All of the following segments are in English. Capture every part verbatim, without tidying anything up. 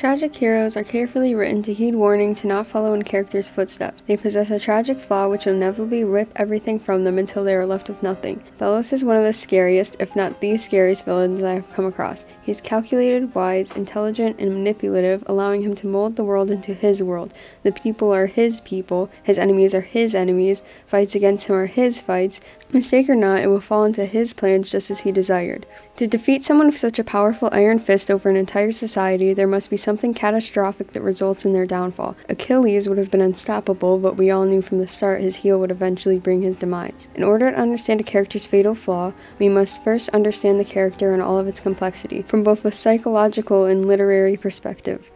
Tragic heroes are carefully written to heed warning to not follow in characters' footsteps. They possess a tragic flaw which will inevitably rip everything from them until they are left with nothing. Belos is one of the scariest, if not the scariest, villains I have come across. He is calculated, wise, intelligent, and manipulative, allowing him to mold the world into his world. The people are his people, his enemies are his enemies, fights against him are his fights. Mistake or not, it will fall into his plans just as he desired. To defeat someone with such a powerful iron fist over an entire society, there must be something catastrophic that results in their downfall. Achilles would have been unstoppable, but we all knew from the start his heel would eventually bring his demise. In order to understand a character's fatal flaw, we must first understand the character and all of its complexity, from both a psychological and literary perspective.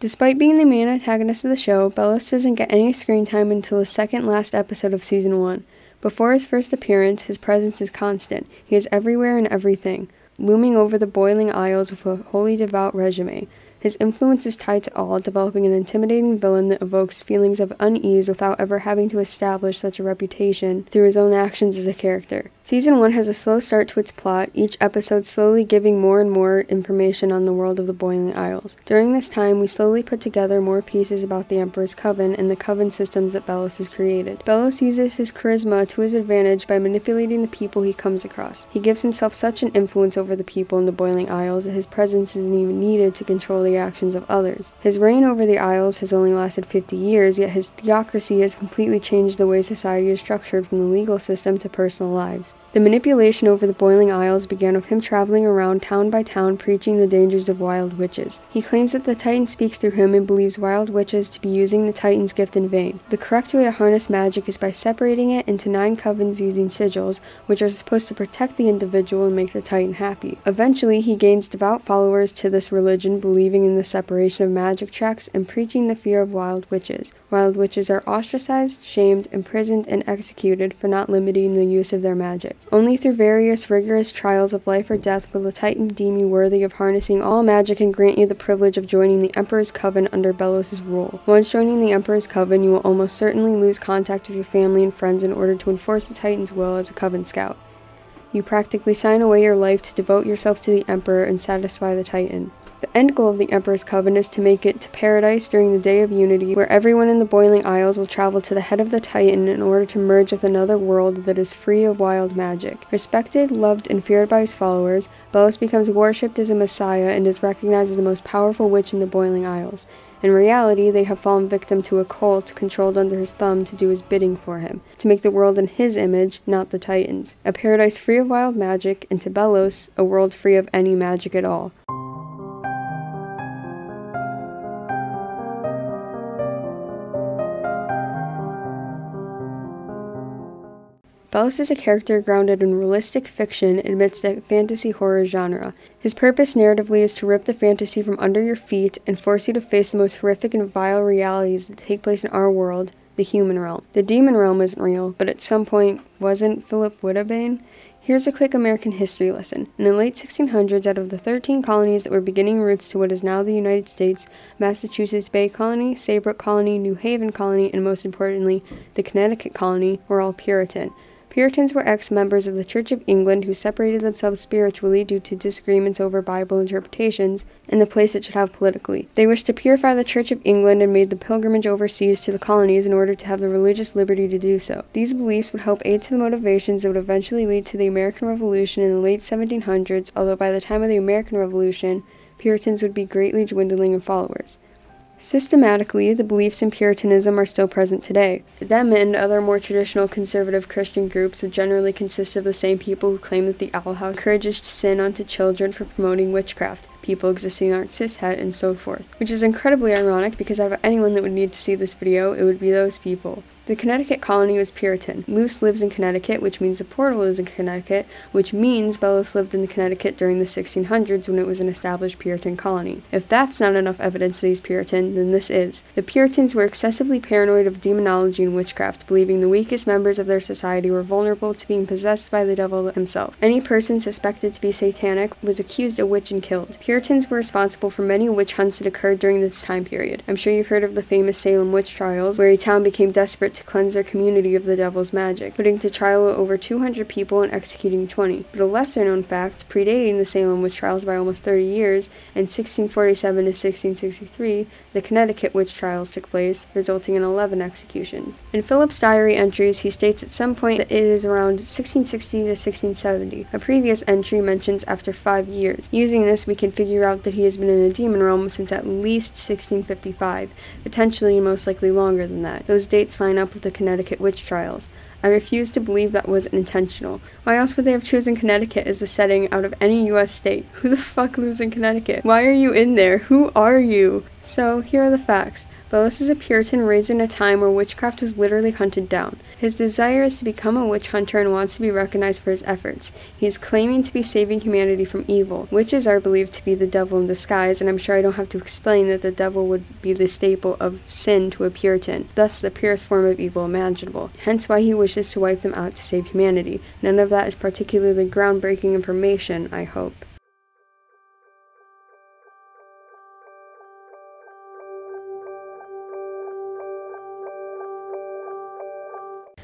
Despite being the main antagonist of the show, Belos doesn't get any screen time until the second last episode of season one. Before his first appearance, his presence is constant. He is everywhere and everything, looming over the Boiling Isles with a wholly devout resume. His influence is tied to all, developing an intimidating villain that evokes feelings of unease without ever having to establish such a reputation through his own actions as a character. Season one has a slow start to its plot, each episode slowly giving more and more information on the world of the Boiling Isles. During this time, we slowly put together more pieces about the Emperor's Coven and the Coven systems that Belos has created. Belos uses his charisma to his advantage by manipulating the people he comes across. He gives himself such an influence over the people in the Boiling Isles that his presence isn't even needed to control the actions of others. His reign over the Isles has only lasted fifty years, yet his theocracy has completely changed the way society is structured, from the legal system to personal lives. The manipulation over the Boiling Isles began with him traveling around town by town preaching the dangers of wild witches. He claims that the Titan speaks through him and believes wild witches to be using the Titan's gift in vain. The correct way to harness magic is by separating it into nine covens using sigils, which are supposed to protect the individual and make the Titan happy. Eventually, he gains devout followers to this religion, believing in the separation of magic tracts and preaching the fear of wild witches. Wild witches are ostracized, shamed, imprisoned, and executed for not limiting the use of their magic. Only through various rigorous trials of life or death will the Titan deem you worthy of harnessing all magic and grant you the privilege of joining the Emperor's Coven under Belos' rule. Once joining the Emperor's Coven, you will almost certainly lose contact with your family and friends in order to enforce the Titan's will as a Coven Scout. You practically sign away your life to devote yourself to the Emperor and satisfy the Titan. The end goal of the Emperor's Coven is to make it to paradise during the Day of Unity, where everyone in the Boiling Isles will travel to the head of the Titan in order to merge with another world that is free of wild magic. Respected, loved, and feared by his followers, Belos becomes worshipped as a messiah and is recognized as the most powerful witch in the Boiling Isles. In reality, they have fallen victim to a cult controlled under his thumb to do his bidding for him, to make the world in his image, not the Titan's. A paradise free of wild magic, and to Belos, a world free of any magic at all. Belos is a character grounded in realistic fiction amidst the fantasy horror genre. His purpose narratively is to rip the fantasy from under your feet and force you to face the most horrific and vile realities that take place in our world, the human realm. The demon realm isn't real, but at some point, wasn't Philip Wittebane? Here's a quick American history lesson. In the late sixteen hundreds, out of the thirteen colonies that were beginning roots to what is now the United States, Massachusetts Bay Colony, Saybrook Colony, New Haven Colony, and most importantly, the Connecticut Colony were all Puritan. Puritans were ex-members of the Church of England who separated themselves spiritually due to disagreements over Bible interpretations and the place it should have politically. They wished to purify the Church of England and made the pilgrimage overseas to the colonies in order to have the religious liberty to do so. These beliefs would help aid to the motivations that would eventually lead to the American Revolution in the late seventeen hundreds, although by the time of the American Revolution, Puritans would be greatly dwindling in followers. Systematically, the beliefs in Puritanism are still present today. Them and other more traditional conservative Christian groups would generally consist of the same people who claim that the Owl House encourages sin onto children for promoting witchcraft, people existing aren't cishet, and so forth. Which is incredibly ironic, because out of anyone that would need to see this video, it would be those people. The Connecticut colony was Puritan. Luz lives in Connecticut, which means the portal is in Connecticut, which means Belos lived in Connecticut during the sixteen hundreds when it was an established Puritan colony. If that's not enough evidence that he's Puritan, then this is. The Puritans were excessively paranoid of demonology and witchcraft, believing the weakest members of their society were vulnerable to being possessed by the devil himself. Any person suspected to be satanic was accused a witch and killed. Puritans were responsible for many witch hunts that occurred during this time period. I'm sure you've heard of the famous Salem witch trials, where a town became desperate to to cleanse their community of the devil's magic, putting to trial over two hundred people and executing twenty. But a lesser-known fact, predating the Salem witch trials by almost thirty years, in sixteen forty-seven to sixteen sixty-three, the Connecticut witch trials took place, resulting in eleven executions. In Philip's diary entries, he states at some point that it is around sixteen sixty to sixteen seventy. A previous entry mentions after five years. Using this, we can figure out that he has been in the demon realm since at least sixteen fifty-five, potentially and most likely longer than that. Those dates line up with the Connecticut witch trials. I refuse to believe that was intentional. Why else would they have chosen Connecticut as the setting out of any U S state? Who the fuck lives in Connecticut? Why are you in there? Who are you? So, here are the facts. Belos is a Puritan raised in a time where witchcraft was literally hunted down. His desire is to become a witch hunter and wants to be recognized for his efforts. He is claiming to be saving humanity from evil. Witches are believed to be the devil in disguise, and I'm sure I don't have to explain that the devil would be the staple of sin to a Puritan, thus the purest form of evil imaginable. Hence why he wishes to wipe them out to save humanity. None of that is particularly groundbreaking information, I hope.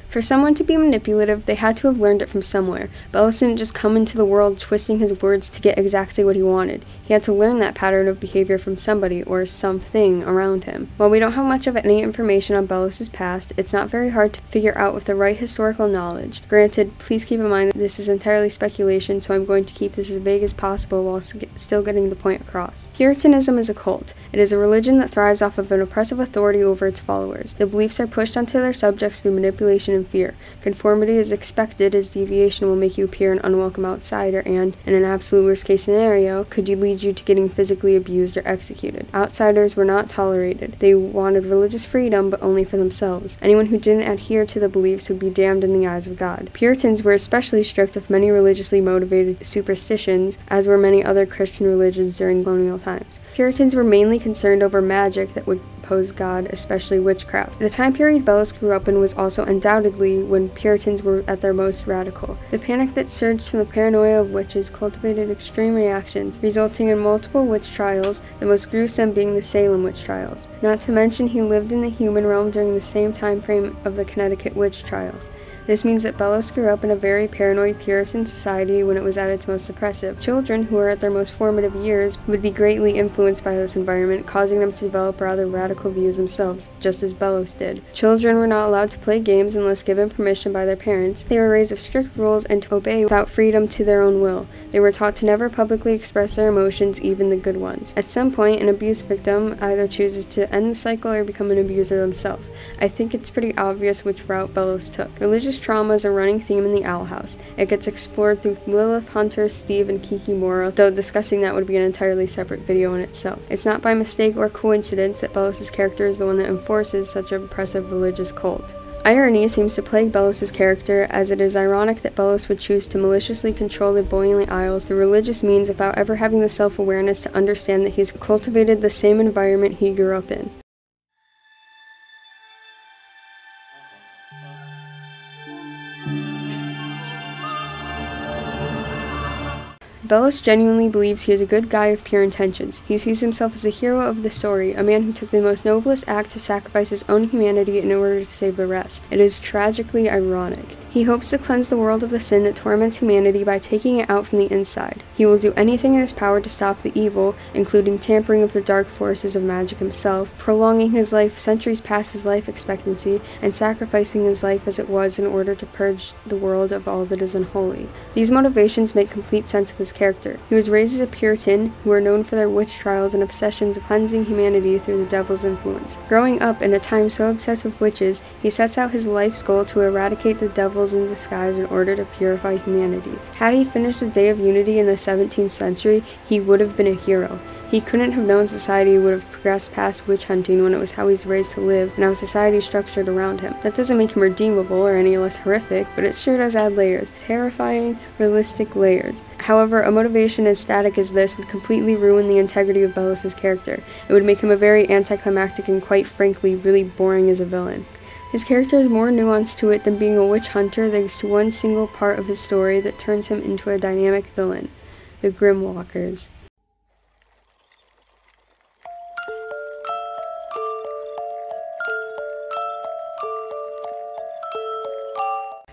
For someone to be manipulative, they had to have learned it from somewhere. Belos didn't just come into the world twisting his words to get exactly what he wanted. He had to learn that pattern of behavior from somebody or something around him. While we don't have much of any information on Belos's past, it's not very hard to figure out with the right historical knowledge. Granted, please keep in mind that this is entirely speculation, so I'm going to keep this as vague as possible while still getting the point across. Puritanism is a cult. It is a religion that thrives off of an oppressive authority over its followers. The beliefs are pushed onto their subjects through manipulation and fear. Conformity is expected, as deviation will make you appear an unwelcome outsider and, in an absolute worst case scenario, could lead you to getting physically abused or executed. Outsiders were not tolerated. They wanted religious freedom, but only for themselves. Anyone who didn't adhere to the beliefs would be damned in the eyes of God. Puritans were especially strict of many religiously motivated superstitions, as were many other Christian religions during colonial times. Puritans were mainly concerned over magic that would oppose God, especially witchcraft. The time period Belos grew up in was also undoubtedly when Puritans were at their most radical. The panic that surged from the paranoia of witches cultivated extreme reactions, resulting in multiple witch trials, the most gruesome being the Salem witch trials. Not to mention he lived in the human realm during the same time frame of the Connecticut witch trials. This means that Belos grew up in a very paranoid Puritan society when it was at its most oppressive. Children, who are at their most formative years, would be greatly influenced by this environment, causing them to develop rather radical views themselves, just as Belos did. Children were not allowed to play games unless given permission by their parents. They were raised with strict rules and to obey without freedom to their own will. They were taught to never publicly express their emotions, even the good ones. At some point, an abuse victim either chooses to end the cycle or become an abuser themselves. I think it's pretty obvious which route Belos took. Religious trauma is a running theme in The Owl House. It gets explored through Lilith, Hunter, Steve, and Kiki Mora, though discussing that would be an entirely separate video in itself. It's not by mistake or coincidence that Belos's character is the one that enforces such an oppressive religious cult. Irony seems to plague Belos's character, as it is ironic that Belos would choose to maliciously control the Boiling Isles through religious means without ever having the self-awareness to understand that he's cultivated the same environment he grew up in. Belos genuinely believes he is a good guy of pure intentions. He sees himself as the hero of the story, a man who took the most noblest act to sacrifice his own humanity in order to save the rest. It is tragically ironic. He hopes to cleanse the world of the sin that torments humanity by taking it out from the inside. He will do anything in his power to stop the evil, including tampering with the dark forces of magic himself, prolonging his life centuries past his life expectancy, and sacrificing his life as it was in order to purge the world of all that is unholy. These motivations make complete sense of his character. He was raised as a Puritan, who are known for their witch trials and obsessions of cleansing humanity through the devil's influence. Growing up in a time so obsessed with witches, he sets out his life's goal to eradicate the devil in disguise in order to purify humanity. Had he finished the Day of Unity in the seventeenth century, he would have been a hero. He couldn't have known society would have progressed past witch hunting when it was how he's raised to live and how society structured around him. That doesn't make him redeemable or any less horrific, but it sure does add layers. Terrifying, realistic layers. However, a motivation as static as this would completely ruin the integrity of Belos's character. It would make him a very anticlimactic and, quite frankly, really boring as a villain. His character is more nuanced to it than being a witch hunter thanks to one single part of his story that turns him into a dynamic villain, the Grimwalkers.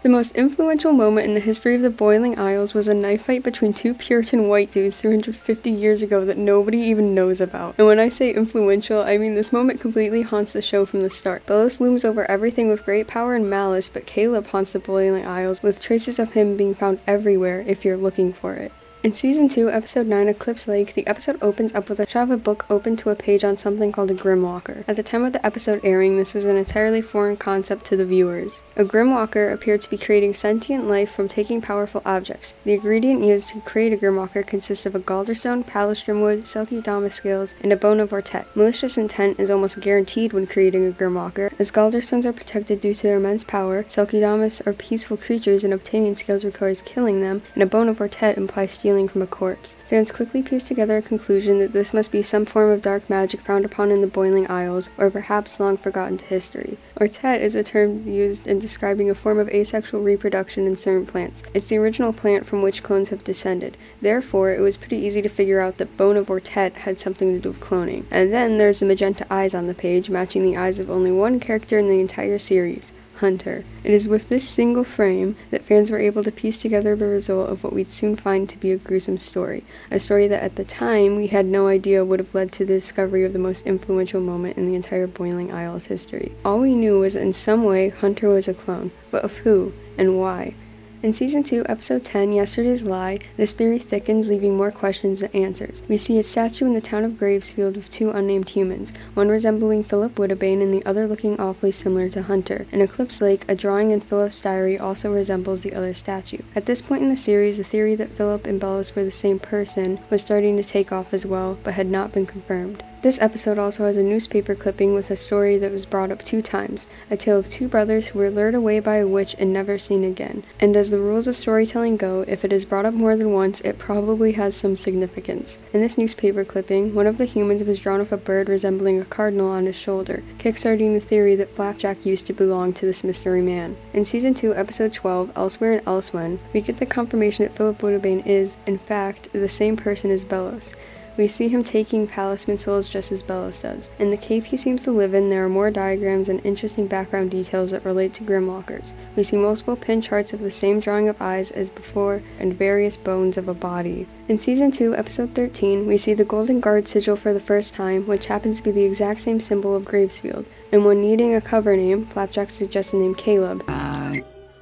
The most influential moment in the history of the Boiling Isles was a knife fight between two Puritan white dudes three hundred fifty years ago that nobody even knows about. And when I say influential, I mean this moment completely haunts the show from the start. Belos looms over everything with great power and malice, but Caleb haunts the Boiling Isles, with traces of him being found everywhere if you're looking for it. In Season two, Episode nine, Eclipse Lake, the episode opens up with a shot of a book open to a page on something called a Grimwalker. At the time of the episode airing, this was an entirely foreign concept to the viewers. A Grimwalker appeared to be creating sentient life from taking powerful objects. The ingredient used to create a Grimwalker consists of a Galderstone, Palostromwood, Selkidomus scales, and a Bone of Ortet. Malicious intent is almost guaranteed when creating a Grimwalker, as Galderstones are protected due to their immense power, Selkidomus are peaceful creatures and obtaining scales requires killing them, and a Bone of Ortet implies stealing from a corpse. Fans quickly pieced together a conclusion that this must be some form of dark magic found upon in the Boiling Isles, or perhaps long forgotten to history. Ortet is a term used in describing a form of asexual reproduction in certain plants. It's the original plant from which clones have descended. Therefore, it was pretty easy to figure out that Bone of Ortet had something to do with cloning. And then there's the magenta eyes on the page, matching the eyes of only one character in the entire series, Hunter. It is with this single frame that fans were able to piece together the result of what we'd soon find to be a gruesome story, a story that at the time we had no idea would have led to the discovery of the most influential moment in the entire Boiling Isles history. All we knew was that in some way Hunter was a clone, but of who and why? In Season two, Episode ten, Yesterday's Lie, this theory thickens, leaving more questions than answers. We see a statue in the town of Gravesfield of two unnamed humans, one resembling Philip Wittebane and the other looking awfully similar to Hunter. In Eclipse Lake, a drawing in Philip's diary also resembles the other statue. At this point in the series, the theory that Philip and Belos were the same person was starting to take off as well, but had not been confirmed. This episode also has a newspaper clipping with a story that was brought up two times, a tale of two brothers who were lured away by a witch and never seen again. And as the rules of storytelling go, if it is brought up more than once, it probably has some significance. In this newspaper clipping, one of the humans was drawn with a bird resembling a cardinal on his shoulder, kickstarting the theory that Flapjack used to belong to this mystery man. In Season two, Episode twelve, Elsewhere and Elsewhen, we get the confirmation that Philip Wittebane is, in fact, the same person as Belos. We see him taking palisman souls just as Belos does. In the cave he seems to live in, there are more diagrams and interesting background details that relate to Grimwalkers. We see multiple pin charts of the same drawing of eyes as before and various bones of a body. In Season two, Episode thirteen, we see the Golden Guard sigil for the first time, which happens to be the exact same symbol of Gravesfield. And when needing a cover name, Flapjack suggests the name Caleb. Uh,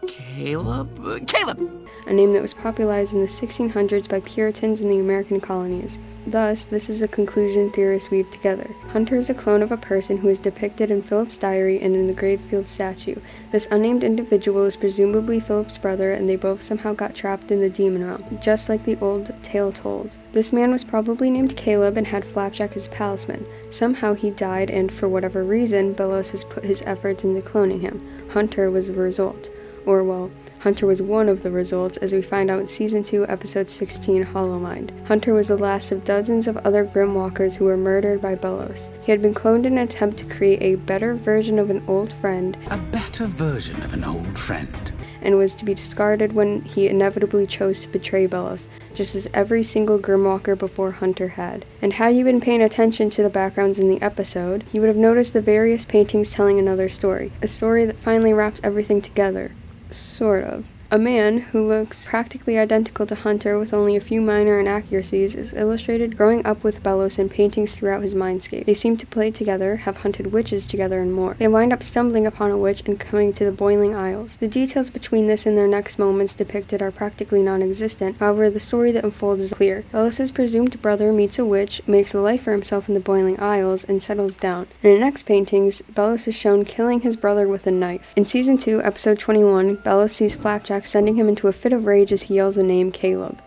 Caleb? Uh, Caleb! A name that was popularized in the sixteen hundreds by Puritans in the American colonies. Thus, this is a conclusion theorists weave together. Hunter is a clone of a person who is depicted in Philip's diary and in the Gravefield statue. This unnamed individual is presumably Philip's brother, and they both somehow got trapped in the demon realm, just like the old tale told. This man was probably named Caleb and had Flapjack as palisman. Somehow he died, and for whatever reason, Belos has put his efforts into cloning him. Hunter was the result. Or, well, Hunter was one of the results, as we find out in Season two, Episode sixteen, Hollowmind. Hunter was the last of dozens of other Grimwalkers who were murdered by Belos. He had been cloned in an attempt to create a better version of an old friend. A better version of an old friend. And was to be discarded when he inevitably chose to betray Belos, just as every single Grimwalker before Hunter had. And had you been paying attention to the backgrounds in the episode, you would have noticed the various paintings telling another story, a story that finally wraps everything together. Sort of. A man, who looks practically identical to Hunter with only a few minor inaccuracies, is illustrated growing up with Belos in paintings throughout his mindscape. They seem to play together, have hunted witches together, and more. They wind up stumbling upon a witch and coming to the Boiling Isles. The details between this and their next moments depicted are practically non-existent, however the story that unfolds is clear. Belos' presumed brother meets a witch, makes a life for himself in the Boiling Isles, and settles down. In the next paintings, Belos is shown killing his brother with a knife. In Season two, Episode twenty-one, Belos sees Flapjack sending him into a fit of rage as he yells the name Caleb.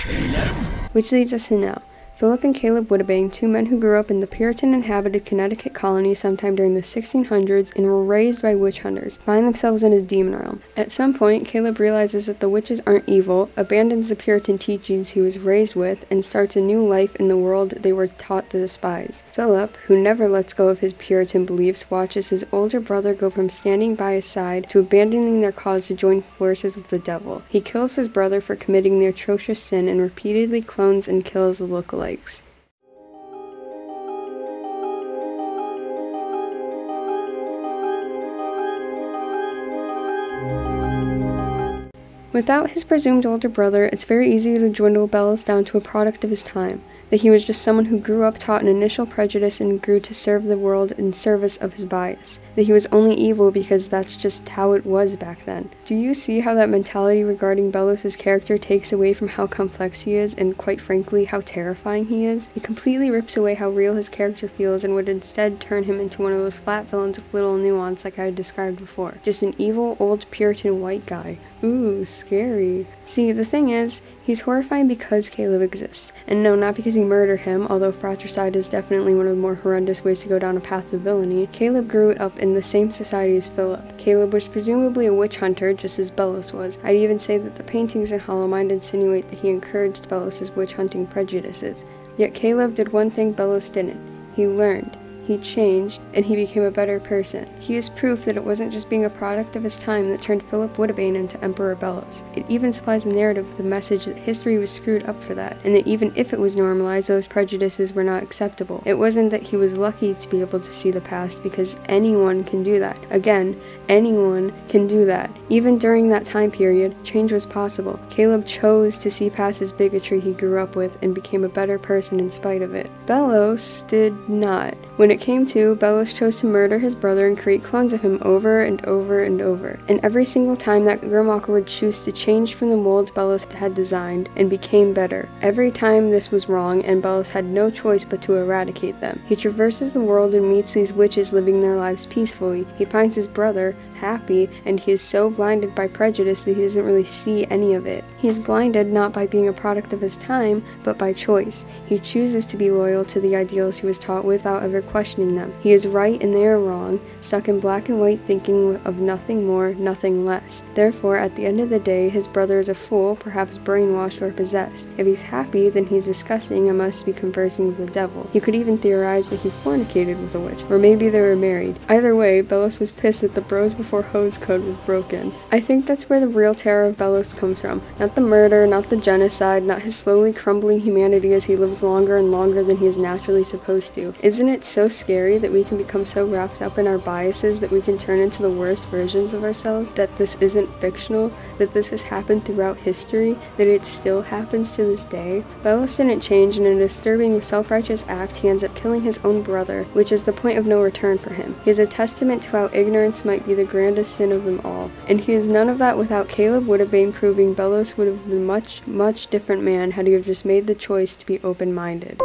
Caleb. Which leads us to now. Philip and Caleb Wittebane, two men who grew up in the Puritan-inhabited Connecticut colony sometime during the sixteen hundreds and were raised by witch hunters, find themselves in the demon realm. At some point, Caleb realizes that the witches aren't evil, abandons the Puritan teachings he was raised with, and starts a new life in the world they were taught to despise. Philip, who never lets go of his Puritan beliefs, watches his older brother go from standing by his side to abandoning their cause to join forces with the devil. He kills his brother for committing the atrocious sin and repeatedly clones and kills the lookalike. Likes. Without his presumed older brother, it's very easy to dwindle Belos down to a product of his time, that he was just someone who grew up taught an initial prejudice and grew to serve the world in service of his bias, that he was only evil because that's just how it was back then. Do you see how that mentality regarding Belos' character takes away from how complex he is and, quite frankly, how terrifying he is? It completely rips away how real his character feels and would instead turn him into one of those flat villains with little nuance like I described before. Just an evil, old Puritan white guy. Ooh, scary. See, the thing is, he's horrifying because Caleb exists. And no, not because he murdered him, although fratricide is definitely one of the more horrendous ways to go down a path of villainy. Caleb grew up in the same society as Philip. Caleb was presumably a witch hunter, just as Belos was. I'd even say that the paintings in Hollow Mind insinuate that he encouraged Belos' witch hunting prejudices. Yet Caleb did one thing Belos didn't. He learned. He changed, and he became a better person. He is proof that it wasn't just being a product of his time that turned Philip Wittebane into Emperor Belos. It even supplies a narrative with the message that history was screwed up for that, and that even if it was normalized, those prejudices were not acceptable. It wasn't that he was lucky to be able to see the past, because anyone can do that. Again, anyone can do that. Even during that time period, change was possible. Caleb chose to see past his bigotry he grew up with and became a better person in spite of it. Belos did not. When it When it came to, Belos chose to murder his brother and create clones of him over and over and over. And every single time that Grimwalker would choose to change from the mold Belos had designed and became better. Every time this was wrong, and Belos had no choice but to eradicate them. He traverses the world and meets these witches living their lives peacefully. He finds his brother happy, and he is so blinded by prejudice that he doesn't really see any of it. He is blinded not by being a product of his time, but by choice. He chooses to be loyal to the ideals he was taught without ever questioning them. He is right and they are wrong, stuck in black and white thinking of nothing more, nothing less. Therefore, at the end of the day, his brother is a fool, perhaps brainwashed or possessed. If he's happy, then he's discussing and must be conversing with the devil. You could even theorize that he fornicated with a witch, or maybe they were married. Either way, Belos was pissed that the bros before hose code was broken. I think that's where the real terror of Belos comes from. Not the murder, not the genocide, not his slowly crumbling humanity as he lives longer and longer than he is naturally supposed to. Isn't it so scary that we can become so wrapped up in our biases that we can turn into the worst versions of ourselves, that this isn't fictional, that this has happened throughout history, that it still happens to this day? Belos didn't change, and in a disturbing, self-righteous act, he ends up killing his own brother, which is the point of no return for him. He is a testament to how ignorance might be the grandest sin of them all, and he is none of that without Caleb Wittebane proving Belos would have been a much, much different man had he have just made the choice to be open-minded.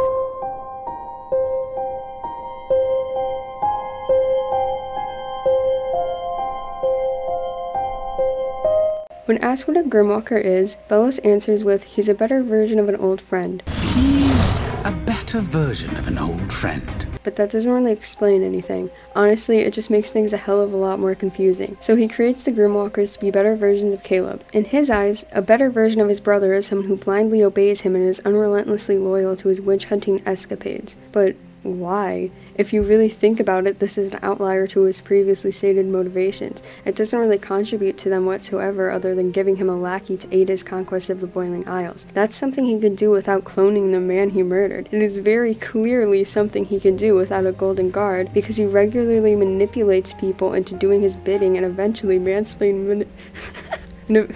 When asked what a Grimwalker is, Belos answers with, he's a better version of an old friend. He's a better version of an old friend. But that doesn't really explain anything. Honestly, it just makes things a hell of a lot more confusing. So he creates the Grimwalkers to be better versions of Caleb. In his eyes, a better version of his brother is someone who blindly obeys him and is unrelentlessly loyal to his witch-hunting escapades. But why? If you really think about it, this is an outlier to his previously stated motivations. It doesn't really contribute to them whatsoever other than giving him a lackey to aid his conquest of the Boiling Isles. That's something he could do without cloning the man he murdered. It is very clearly something he can do without a Golden Guard, because he regularly manipulates people into doing his bidding and eventually mansplain mani- no-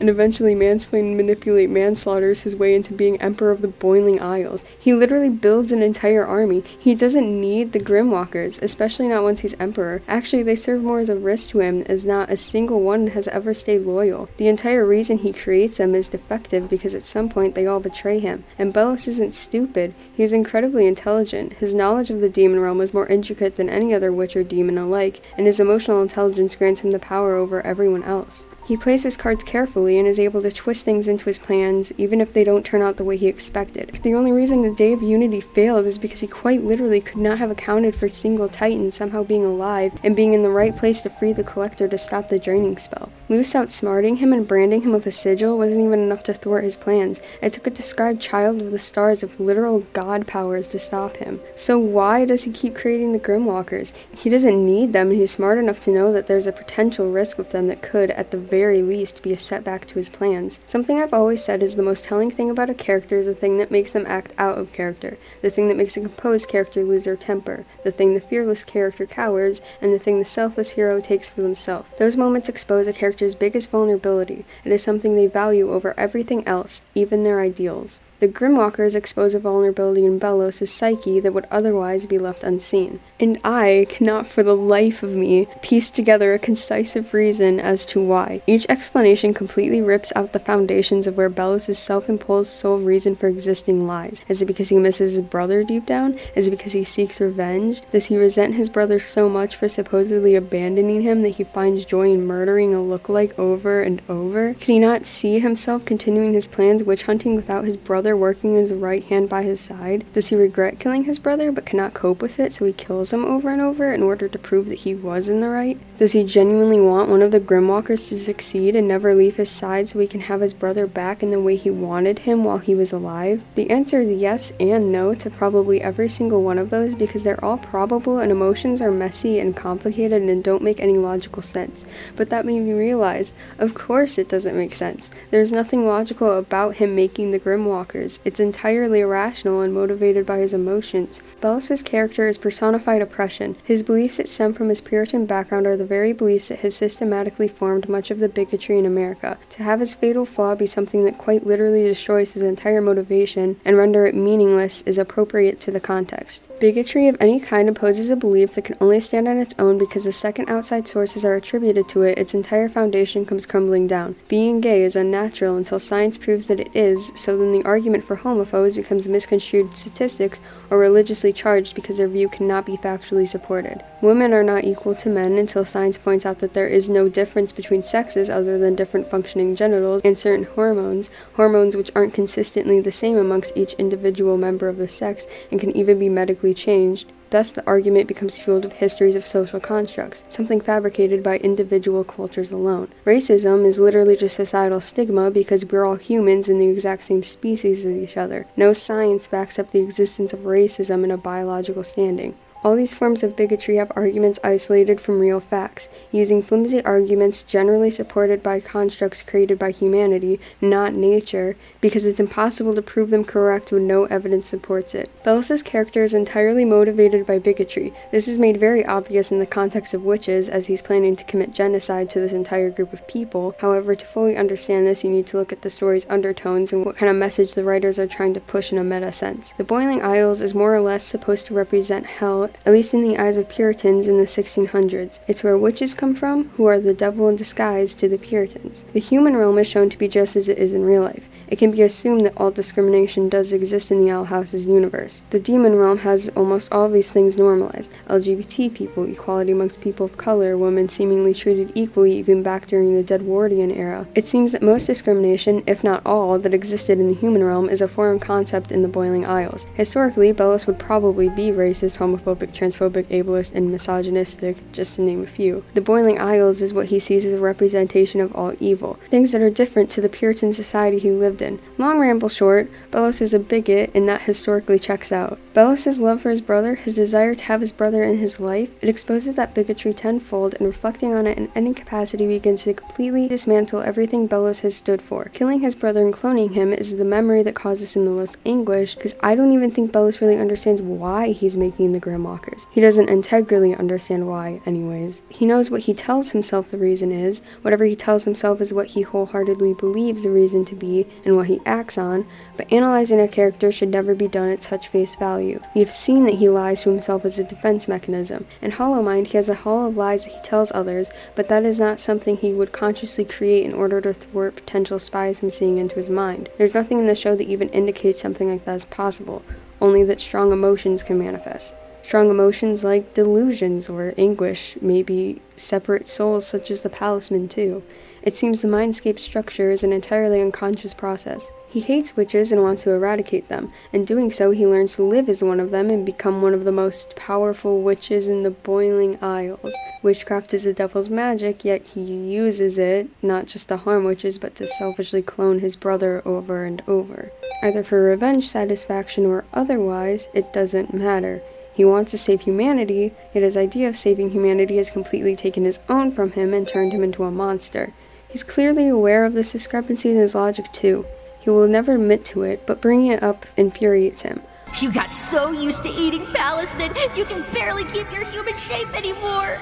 and eventually mansplain manipulate manslaughters his way into being Emperor of the Boiling Isles. He literally builds an entire army. He doesn't need the Grimwalkers, especially not once he's Emperor. Actually, they serve more as a risk to him, as not a single one has ever stayed loyal. The entire reason he creates them is defective, because at some point they all betray him. And Belos isn't stupid. He is incredibly intelligent. His knowledge of the demon realm is more intricate than any other witch or demon alike, and his emotional intelligence grants him the power over everyone else. He plays his cards carefully and is able to twist things into his plans, even if they don't turn out the way he expected. The only reason the Day of Unity failed is because he quite literally could not have accounted for single Titan somehow being alive and being in the right place to free the Collector to stop the draining spell. Luz outsmarting him and branding him with a sigil wasn't even enough to thwart his plans. It took a described child of the stars with literal god powers to stop him. So why does he keep creating the Grimwalkers? He doesn't need them, and he's smart enough to know that there's a potential risk with them that could, at the very very least, be a setback to his plans. Something I've always said is the most telling thing about a character is the thing that makes them act out of character, the thing that makes a composed character lose their temper, the thing the fearless character cowers, and the thing the selfless hero takes for themselves. Those moments expose a character's character's biggest vulnerability. It is something they value over everything else, even their ideals. The Grimwalkers expose a vulnerability in Belos' psyche that would otherwise be left unseen. And I cannot for the life of me piece together a concisive reason as to why. Each explanation completely rips out the foundations of where Belos' self-imposed sole reason for existing lies. Is it because he misses his brother deep down? Is it because he seeks revenge? Does he resent his brother so much for supposedly abandoning him that he finds joy in murdering a lookalike over and over? Can he not see himself continuing his plans witch-hunting without his brother working as a right hand by his side? Does he regret killing his brother but cannot cope with it, so he kills him over and over in order to prove that he was in the right? Does he genuinely want one of the Grimwalkers to succeed and never leave his side so he can have his brother back in the way he wanted him while he was alive? The answer is yes and no to probably every single one of those, because they're all probable and emotions are messy and complicated and don't make any logical sense. But that made me realize, of course it doesn't make sense. There's nothing logical about him making the Grimwalker. It's entirely irrational and motivated by his emotions. Belos' character is personified oppression. His beliefs that stem from his Puritan background are the very beliefs that has systematically formed much of the bigotry in America. To have his fatal flaw be something that quite literally destroys his entire motivation and render it meaningless is appropriate to the context. Bigotry of any kind opposes a belief that can only stand on its own because the second outside sources are attributed to it, its entire foundation comes crumbling down. Being gay is unnatural until science proves that it is, so then the argument argument for homophobes becomes misconstrued statistics or religiously charged because their view cannot be factually supported. Women are not equal to men until science points out that there is no difference between sexes other than different functioning genitals and certain hormones, hormones which aren't consistently the same amongst each individual member of the sex and can even be medically changed. Thus, the argument becomes fueled of histories of social constructs, something fabricated by individual cultures alone. Racism is literally just societal stigma because we're all humans in the exact same species as each other. No science backs up the existence of racism in a biological standing. All these forms of bigotry have arguments isolated from real facts, using flimsy arguments generally supported by constructs created by humanity, not nature, because it's impossible to prove them correct when no evidence supports it. Belos' character is entirely motivated by bigotry. This is made very obvious in the context of witches, as he's planning to commit genocide to this entire group of people. However, to fully understand this, you need to look at the story's undertones and what kind of message the writers are trying to push in a meta sense. The Boiling Isles is more or less supposed to represent hell, at least in the eyes of Puritans in the sixteen hundreds. It's where witches come from, who are the devil in disguise to the Puritans. The human realm is shown to be just as it is in real life. It can be assumed that all discrimination does exist in the Owl House's universe. The demon realm has almost all these things normalized. L G B T people, equality amongst people of color, women seemingly treated equally even back during the Edwardian era. It seems that most discrimination, if not all, that existed in the human realm is a foreign concept in the Boiling Isles. Historically, Belos would probably be racist, homophobic, transphobic, ableist, and misogynistic, just to name a few. The Boiling Isles is what he sees as a representation of all evil, things that are different to the Puritan society he lived in. Long ramble short, Belos is a bigot, and that historically checks out. Belos' love for his brother, his desire to have his brother in his life, it exposes that bigotry tenfold, and reflecting on it in any capacity begins to completely dismantle everything Belos has stood for. Killing his brother and cloning him is the memory that causes him the most anguish, because I don't even think Belos really understands why he's making the Grimwalker. He doesn't integrally understand why, anyways. He knows what he tells himself the reason is. Whatever he tells himself is what he wholeheartedly believes the reason to be and what he acts on, but analyzing a character should never be done at such face value. We have seen that he lies to himself as a defense mechanism. In Hollow Mind, he has a hall of lies that he tells others, but that is not something he would consciously create in order to thwart potential spies from seeing into his mind. There's nothing in the show that even indicates something like that is possible, only that strong emotions can manifest. Strong emotions like delusions or anguish, maybe separate souls such as the Palisman too. It seems the mindscape structure is an entirely unconscious process. He hates witches and wants to eradicate them. In doing so, he learns to live as one of them and become one of the most powerful witches in the Boiling Isles. Witchcraft is the devil's magic, yet he uses it, not just to harm witches, but to selfishly clone his brother over and over. Either for revenge satisfaction or otherwise, it doesn't matter. He wants to save humanity, yet his idea of saving humanity has completely taken his own from him and turned him into a monster. He's clearly aware of this discrepancy in his logic too. He will never admit to it, but bringing it up infuriates him. You got so used to eating Palisman, you can barely keep your human shape anymore!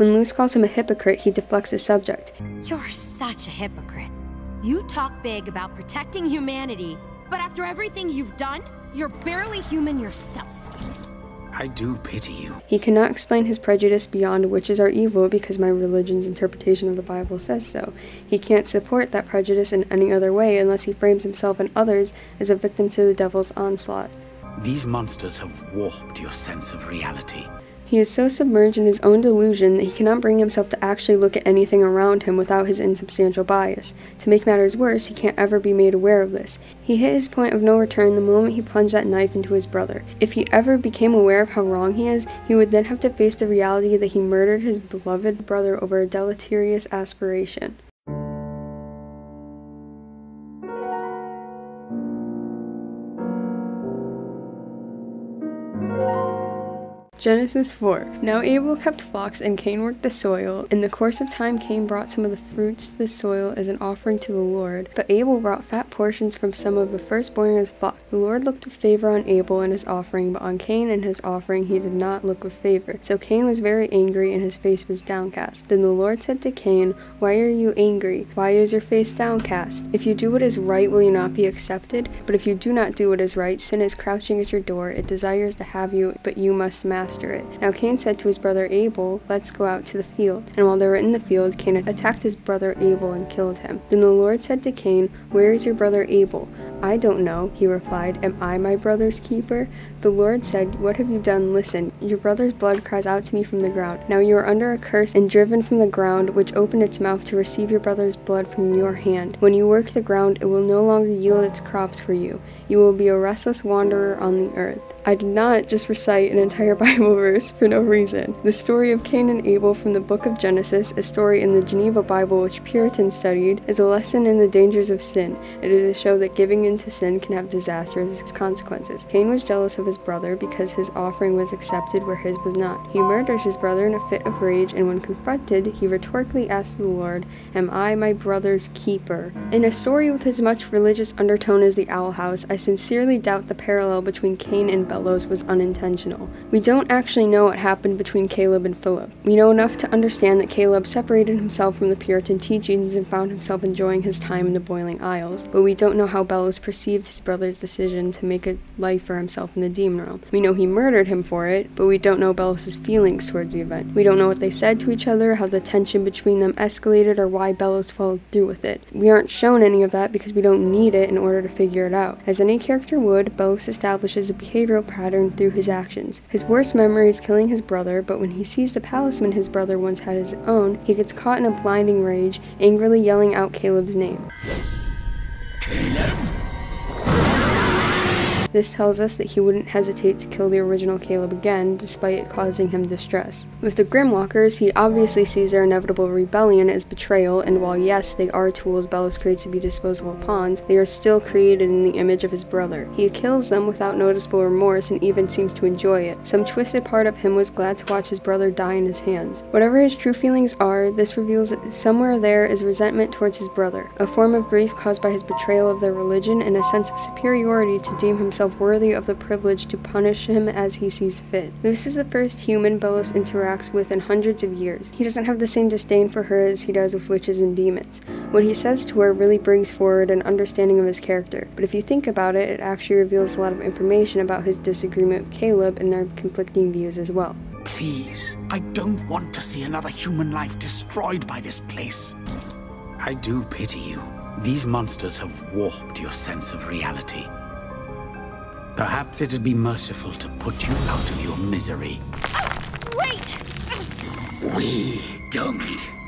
When Luz calls him a hypocrite, he deflects his subject. You're such a hypocrite. You talk big about protecting humanity, but after everything you've done, you're barely human yourself. I do pity you. He cannot explain his prejudice beyond witches are evil because my religion's interpretation of the Bible says so. He can't support that prejudice in any other way unless he frames himself and others as a victim to the devil's onslaught. These monsters have warped your sense of reality. He is so submerged in his own delusion that he cannot bring himself to actually look at anything around him without his insubstantial bias. To make matters worse, he can't ever be made aware of this. He hit his point of no return the moment he plunged that knife into his brother. If he ever became aware of how wrong he is, he would then have to face the reality that he murdered his beloved brother over a deleterious aspiration. Genesis four. Now Abel kept flocks and Cain worked the soil. In the course of time Cain brought some of the fruits to the soil as an offering to the Lord, but Abel brought fat portions from some of the firstborn of his flock. The Lord looked with favor on Abel and his offering, but on Cain and his offering he did not look with favor. So Cain was very angry and his face was downcast. Then the Lord said to Cain, "Why are you angry? Why is your face downcast? If you do what is right, will you not be accepted? But if you do not do what is right, sin is crouching at your door. It desires to have you, but you must master it." Now Cain said to his brother Abel, "Let's go out to the field." And while they were in the field, Cain attacked his brother Abel and killed him. Then the Lord said to Cain, "Where is your brother Abel?" "I don't know," he replied. "Am I my brother's keeper?" The Lord said, "What have you done? Listen, your brother's blood cries out to me from the ground. Now you are under a curse and driven from the ground, which opened its mouth to receive your brother's blood from your hand. When you work the ground, it will no longer yield its crops for you. You will be a restless wanderer on the earth." I did not just recite an entire Bible verse for no reason. The story of Cain and Abel from the book of Genesis, a story in the Geneva Bible which Puritans studied, is a lesson in the dangers of sin. It is a show that giving into sin can have disastrous consequences. Cain was jealous of his brother because his offering was accepted where his was not. He murdered his brother in a fit of rage, and when confronted, he rhetorically asked the Lord, "Am I my brother's keeper?" In a story with as much religious undertone as The Owl House, I sincerely doubt the parallel between Cain and Belos was unintentional. We don't actually know what happened between Caleb and Philip. We know enough to understand that Caleb separated himself from the Puritan teachings and found himself enjoying his time in the Boiling Isles, but we don't know how Belos perceived his brother's decision to make a life for himself in the demon realm. We know he murdered him for it, but we don't know Belos's feelings towards the event. We don't know what they said to each other, how the tension between them escalated, or why Belos followed through with it. We aren't shown any of that because we don't need it in order to figure it out. As any character would, Belos establishes a behavioral pattern through his actions. His worst memory is killing his brother, but when he sees the talisman his brother once had his own, he gets caught in a blinding rage, angrily yelling out Caleb's name. Caleb. This tells us that he wouldn't hesitate to kill the original Caleb again, despite it causing him distress. With the Grimwalkers, he obviously sees their inevitable rebellion as betrayal, and while yes, they are tools Belos creates to be disposable pawns, they are still created in the image of his brother. He kills them without noticeable remorse and even seems to enjoy it. Some twisted part of him was glad to watch his brother die in his hands. Whatever his true feelings are, this reveals that somewhere there is resentment towards his brother, a form of grief caused by his betrayal of their religion and a sense of superiority to deem himself worthy of the privilege to punish him as he sees fit. Luz is the first human Belos interacts with in hundreds of years. He doesn't have the same disdain for her as he does with witches and demons. What he says to her really brings forward an understanding of his character, but if you think about it, it actually reveals a lot of information about his disagreement with Caleb and their conflicting views as well. Please, I don't want to see another human life destroyed by this place. I do pity you. These monsters have warped your sense of reality. Perhaps it'd be merciful to put you out of your misery. Wait! We don't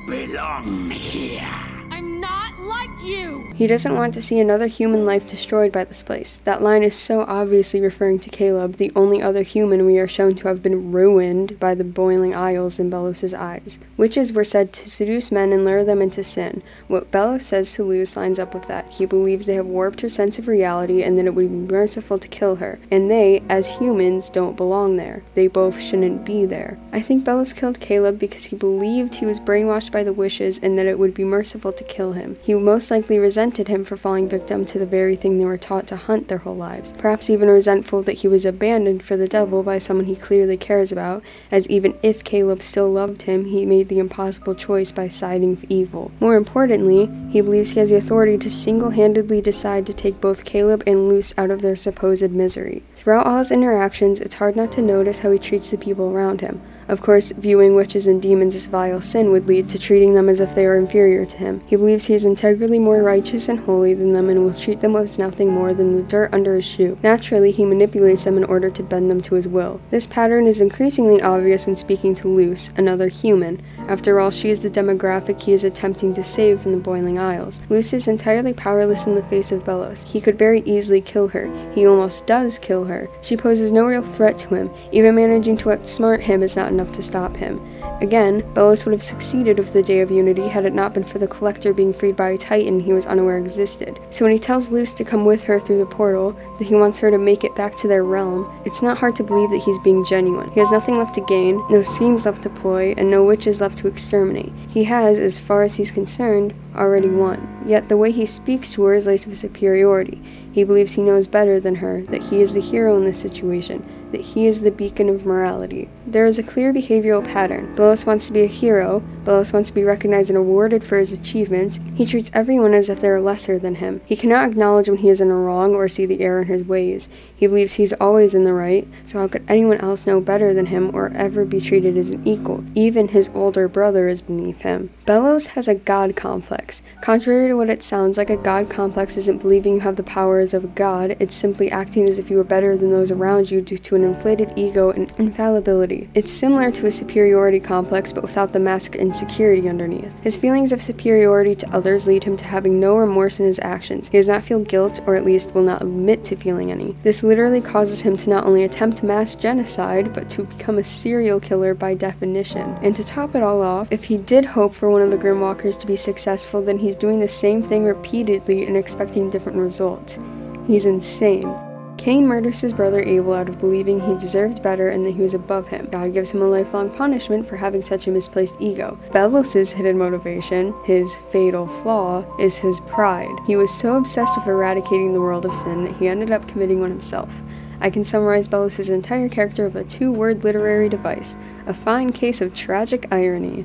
belong here. I'm not like you! He doesn't want to see another human life destroyed by this place. That line is so obviously referring to Caleb, the only other human we are shown to have been ruined by the Boiling Isles in Belos's eyes. Witches were said to seduce men and lure them into sin. What Belos says to Luz lines up with that. He believes they have warped her sense of reality and that it would be merciful to kill her. And they, as humans, don't belong there. They both shouldn't be there. I think Belos killed Caleb because he believed he was brainwashed by the wishes and that it would be merciful to kill him. He who most likely resented him for falling victim to the very thing they were taught to hunt their whole lives, perhaps even resentful that he was abandoned for the devil by someone he clearly cares about, as even if Caleb still loved him, he made the impossible choice by siding with evil. More importantly, he believes he has the authority to single-handedly decide to take both Caleb and Luz out of their supposed misery. Throughout all his interactions, it's hard not to notice how he treats the people around him. Of course, viewing witches and demons as vile sin would lead to treating them as if they are inferior to him. He believes he is integrally more righteous and holy than them and will treat them as nothing more than the dirt under his shoe. Naturally, he manipulates them in order to bend them to his will. This pattern is increasingly obvious when speaking to Luz, another human. After all, she is the demographic he is attempting to save from the Boiling Isles. Luz is entirely powerless in the face of Belos. He could very easily kill her. He almost does kill her. She poses no real threat to him. Even managing to outsmart him is not enough to stop him. Again, Belos would have succeeded with the Day of Unity had it not been for the Collector being freed by a Titan he was unaware existed. So when he tells Luz to come with her through the portal, that he wants her to make it back to their realm, it's not hard to believe that he's being genuine. He has nothing left to gain, no schemes left to ploy, and no witches left to exterminate. He has, as far as he's concerned, already won. Yet the way he speaks to her is laced with superiority. He believes he knows better than her, that he is the hero in this situation, that he is the beacon of morality. There is a clear behavioral pattern. Belos wants to be a hero, Belos wants to be recognized and awarded for his achievements, he treats everyone as if they are lesser than him. He cannot acknowledge when he is in a wrong or see the error in his ways. He believes he's always in the right, so how could anyone else know better than him or ever be treated as an equal? Even his older brother is beneath him. Belos has a god complex. Contrary to what it sounds like, a god complex isn't believing you have the powers of a god, it's simply acting as if you were better than those around you due to an inflated ego and infallibility. It's similar to a superiority complex, but without the mask of insecurity underneath. His feelings of superiority to others lead him to having no remorse in his actions. He does not feel guilt, or at least will not admit to feeling any. This literally causes him to not only attempt mass genocide, but to become a serial killer by definition. And to top it all off, if he did hope for one of the Grimwalkers to be successful, then he's doing the same thing repeatedly and expecting different results. He's insane. Cain murders his brother Abel out of believing he deserved better and that he was above him. God gives him a lifelong punishment for having such a misplaced ego. Belos' hidden motivation, his fatal flaw, is his pride. He was so obsessed with eradicating the world of sin that he ended up committing one himself. I can summarize Belos' entire character with a two-word literary device, a fine case of tragic irony.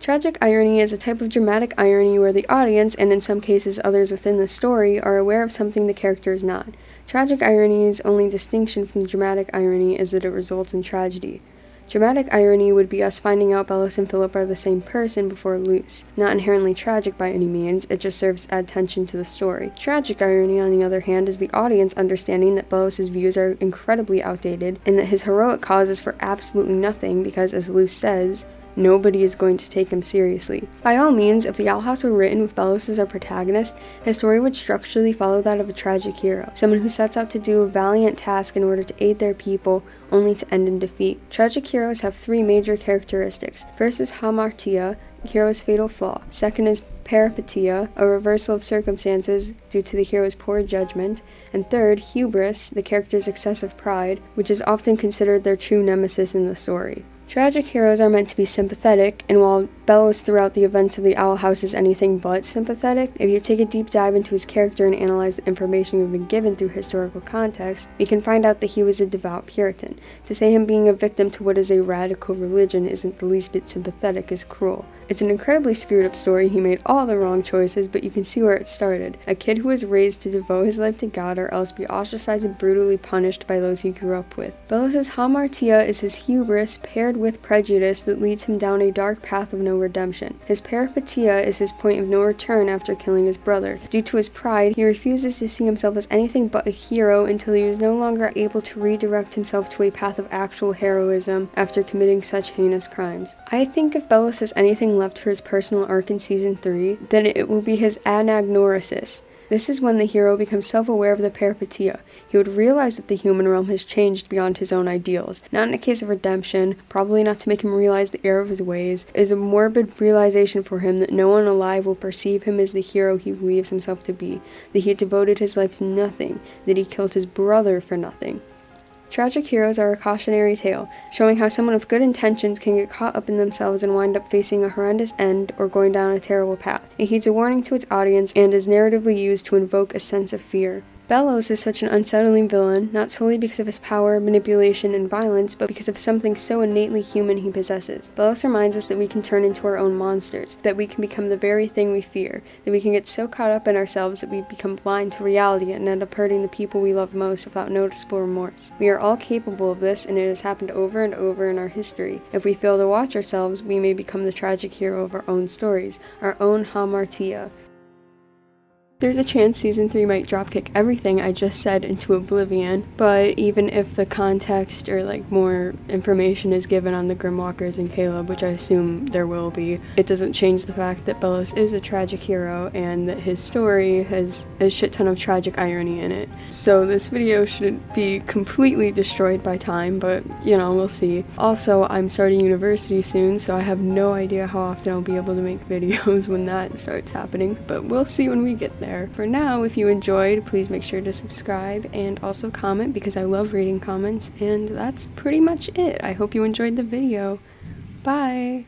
Tragic irony is a type of dramatic irony where the audience, and in some cases others within the story, are aware of something the character is not. Tragic irony's only distinction from dramatic irony is that it results in tragedy. Dramatic irony would be us finding out Belos and Philip are the same person before Luz. Not inherently tragic by any means, it just serves to add tension to the story. Tragic irony, on the other hand, is the audience understanding that Belos' views are incredibly outdated, and that his heroic cause is for absolutely nothing because, as Luz says, nobody is going to take him seriously. By all means, if The Owl House were written with Belos as our protagonist, his story would structurally follow that of a tragic hero, someone who sets out to do a valiant task in order to aid their people, only to end in defeat. Tragic heroes have three major characteristics. First is hamartia, hero's fatal flaw. Second is peripetia, a reversal of circumstances due to the hero's poor judgment. And third, hubris, the character's excessive pride, which is often considered their true nemesis in the story. Tragic heroes are meant to be sympathetic, and while Belos throughout the events of The Owl House is anything but sympathetic, if you take a deep dive into his character and analyze the information we've been given through historical context, we can find out that he was a devout Puritan. To say him being a victim to what is a radical religion isn't the least bit sympathetic is cruel. It's an incredibly screwed up story, he made all the wrong choices, but you can see where it started. A kid who was raised to devote his life to God or else be ostracized and brutally punished by those he grew up with. Belos' hamartia is his hubris paired with prejudice that leads him down a dark path of no redemption. His peripetia is his point of no return after killing his brother. Due to his pride, he refuses to see himself as anything but a hero until he is no longer able to redirect himself to a path of actual heroism after committing such heinous crimes. I think if Belos has anything left for his personal arc in Season three, then it will be his anagnorisis. This is when the hero becomes self-aware of the peripetia. He would realize that the human realm has changed beyond his own ideals. Not in a case of redemption, probably not to make him realize the error of his ways. It is a morbid realization for him that no one alive will perceive him as the hero he believes himself to be, that he had devoted his life to nothing, that he killed his brother for nothing. Tragic heroes are a cautionary tale, showing how someone with good intentions can get caught up in themselves and wind up facing a horrendous end or going down a terrible path. It heeds a warning to its audience and is narratively used to invoke a sense of fear. Belos is such an unsettling villain, not solely because of his power, manipulation, and violence, but because of something so innately human he possesses. Belos reminds us that we can turn into our own monsters, that we can become the very thing we fear, that we can get so caught up in ourselves that we become blind to reality and end up hurting the people we love most without noticeable remorse. We are all capable of this, and it has happened over and over in our history. If we fail to watch ourselves, we may become the tragic hero of our own stories, our own hamartia. There's a chance Season three might dropkick everything I just said into oblivion, but even if the context or like more information is given on the Grimwalkers and Caleb, which I assume there will be, it doesn't change the fact that Belos is a tragic hero and that his story has a shit ton of tragic irony in it. So this video shouldn't be completely destroyed by time, but you know, we'll see. Also, I'm starting university soon, so I have no idea how often I'll be able to make videos when that starts happening, but we'll see when we get there. For now, if you enjoyed, please make sure to subscribe and also comment because I love reading comments, and that's pretty much it. I hope you enjoyed the video. Bye!